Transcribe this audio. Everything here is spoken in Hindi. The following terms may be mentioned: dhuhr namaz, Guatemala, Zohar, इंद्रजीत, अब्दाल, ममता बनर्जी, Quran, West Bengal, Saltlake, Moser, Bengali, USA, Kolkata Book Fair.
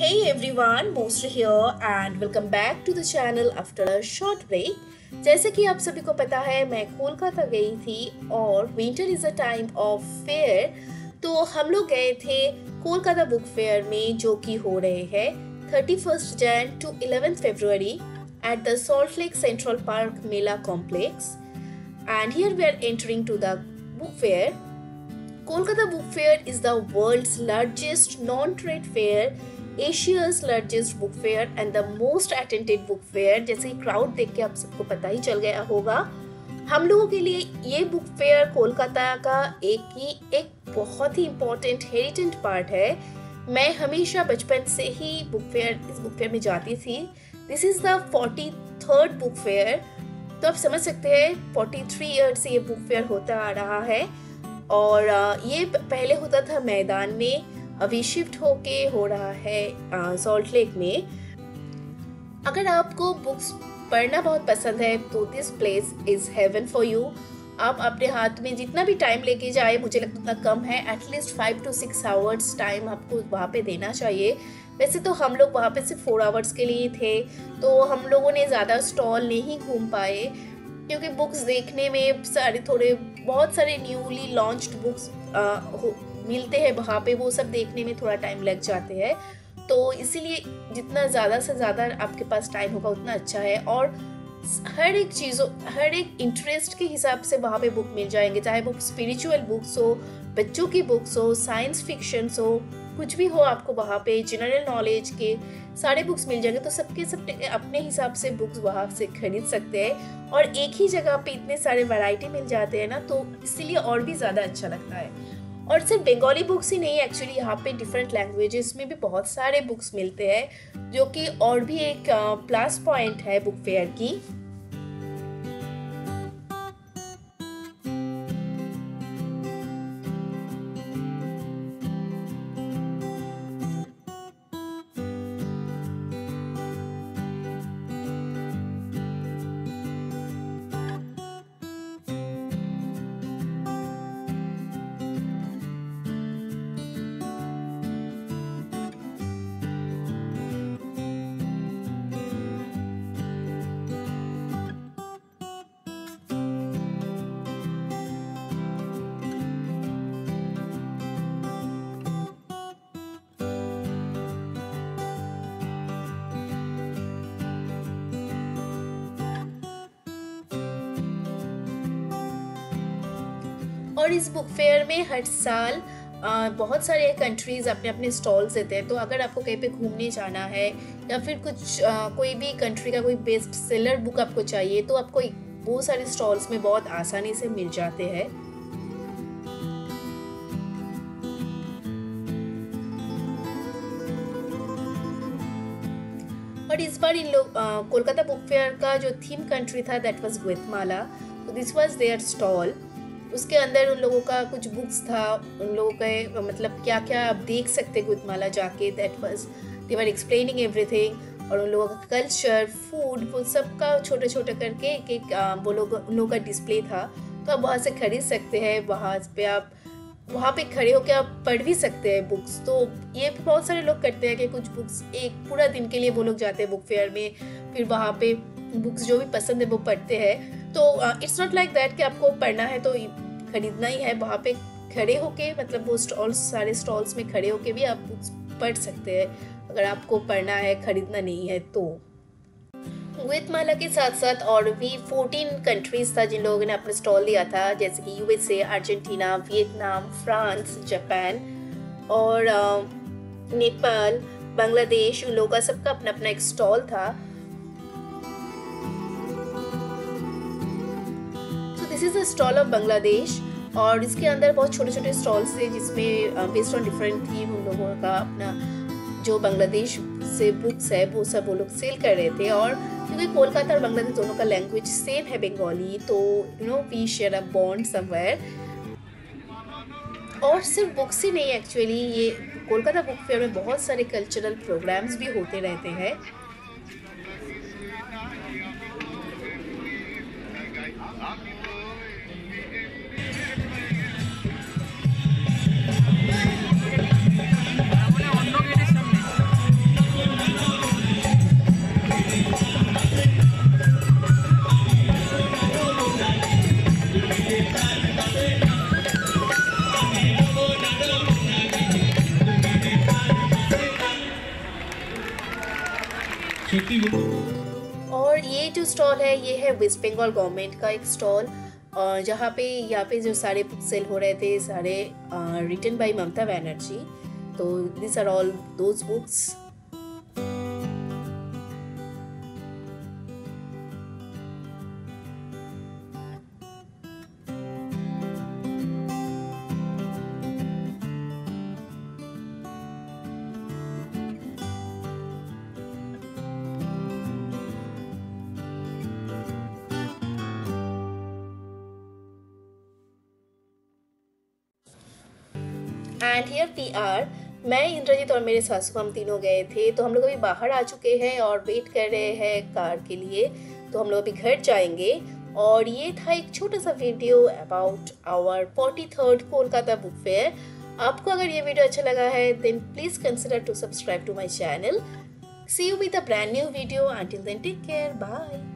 Hey everyone, Moser here and welcome back to the channel after a short break. जैसे कि आप सभी को पता है मैं कोलकाता गई थी और winter is a time of fair, तो हम लोग गए थे कोलकाता बुक फेयर में जो कि हो रहे हैं 31 January to 11 February at the Salt Lake Central Park Mela complex and here we are entering to the book fair. Kolkata Book Fair is the world's largest non-trade fair, Asia's largest book fair and the most attended book fair. जैसे crowd देख के आप सबको पता ही चल गया होगा. हम लोगों के लिए ये book fair कोलकाता का एक बहुत ही important heritage part है. मैं हमेशा बचपन से ही इस book fair में जाती थी. This is the 43rd book fair. तो आप समझ सकते हैं 43 years से ये book fair होता आ रहा है. और ये पहले होता था मैदान में, अभी शिफ्ट होके हो रहा है सॉल्ट लेक में. अगर आपको बुक्स पढ़ना बहुत पसंद है तो this place is heaven for you. आप अपने हाथ में जितना भी टाइम लेके जाए, मुझे लगता उतना कम है, एटलीस्ट 5 to 6 आवर्स टाइम आपको वहाँ पे देना चाहिए. वैसे तो हम लोग वहाँ पे सिर्फ 4 आवर्स के लिए थे, तो हम लोगों ने ज़्यादा स्टॉल नहीं घूम पाए क्योंकि बुक्स देखने में बहुत सारे न्यूली लॉन्च्ड बुक्स मिलते हैं वहाँ पे, वो सब देखने में थोड़ा टाइम लग जाते हैं. तो इसीलिए जितना ज़्यादा से ज़्यादा आपके पास टाइम होगा उतना अच्छा है. और हर एक इंटरेस्ट के हिसाब से वहाँ पे बुक मिल जाएंगे, चाहे वो स्पिरिचुअल बुक्स हो, बच्चों की बुक्स हो, साइंस फिक्शंस हो, कुछ भी हो, आपको वहाँ पे जनरल नॉलेज के सारे बुक्स मिल जाएंगे. तो सबके सब अपने हिसाब से बुक्स वहाँ से खरीद सकते हैं और एक ही जगह पे इतने सारे वैरायटी मिल जाते हैं ना, तो इसीलिए और भी ज़्यादा अच्छा लगता है. और सिर्फ बंगाली बुक्स ही नहीं, एक्चुअली यहाँ पे डिफरेंट लैंग्वेजेस में भी बहुत सारे बुक्स मिलते हैं, जो कि और भी एक प्लस पॉइंट है बुक फेयर की. और इस बुक फेयर में हर साल बहुत सारे कंट्रीज़ अपने अपने स्टॉल्स देते हैं. तो अगर आपको कहीं पे घूमने जाना है या फिर कुछ कोई भी कंट्री का कोई बेस्ट सेलर बुक आपको चाहिए तो आपको बहुत सारे स्टॉल्स में बहुत आसानी से मिल जाते हैं. और इस बार इन लोग कोलकाता बुक फेयर का जो थीम कंट्री था दैट वाज ग्वाटेमाला, तो दिस वाज देयर स्टॉल. उसके अंदर उन लोगों का कुछ बुक्स था, उन लोगों के मतलब क्या क्या आप देख सकते गुवातेमाला जाके, that was they were explaining everything. और उन लोगों का कल्चर, फूड, वो सब का छोटे छोटे करके एक वो लोग उन लोगों का डिस्प्ले था. तो आप वहाँ से खरीद सकते हैं, वहाँ पे खड़े होकर आप पढ़ भी सकते हैं बुक्स. तो ये बहुत सारे लोग करते हैं कि कुछ बुक्स एक पूरा दिन के लिए वो लोग जाते हैं बुक फेयर में, फिर वहाँ पे बुक्स जो भी पसंद है वो पढ़ते हैं. तो इट्स नॉट लाइक दैट कि आपको पढ़ना है तो खरीदना ही है, वहाँ पे खड़े होके मतलब वो सारे स्टॉल्स में खड़े होके भी आप बुक्स पढ़ सकते हैं अगर आपको पढ़ना है, खरीदना नहीं है तो. ग्वाटेमाला के साथ साथ और भी 14 कंट्रीज था जिन लोगों ने अपना स्टॉल दिया था, जैसे कि USA, Argentina, Vietnam, France, Japan और नेपाल, बांग्लादेश, उन लोगों का सबका अपना अपना एक स्टॉल था. This is a stall of Bangladesh और इसके अंदर बहुत छोटे छोटे स्टॉल्स थे जिसमें बेस्ड ऑन डिफरेंट थीम उन लोगों का अपना जो बांग्लादेश से बुक्स है वो सब वो लोग सेल कर रहे थे. और क्योंकि कोलकाता और बांग्लादेश दोनों का लैंग्वेज सेम है बंगाली, तो you know we share a bond somewhere. और सिर्फ बुक्स ही नहीं, एक्चुअली ये कोलकाता बुक फेयर में बहुत सारे कल्चरल प्रोग्राम्स भी होते रहते हैं. खेती है। और ये जो स्टॉल है ये है वेस्ट बंगाल गवर्नमेंट का एक स्टॉल, जहाँ पे यहाँ पे जो सारे बुक सेल हो रहे थे सारे रिटन बाय ममता बनर्जी, तो this are all those books. And here we are, मैं, इंद्रजीत और मेरे सासू हम तीनों गए थे। तो हम लोग अभी बाहर आ चुके हैं और वेट कर रहे हैं कार के लिए, तो हम लोग अभी घर जाएंगे। और ये था एक छोटा सा video about our 43rd Kolkata book fair. आपको अगर ये वीडियो अच्छा लगा है then please consider to subscribe to my channel. See you with a brand new video. Until then take care, bye.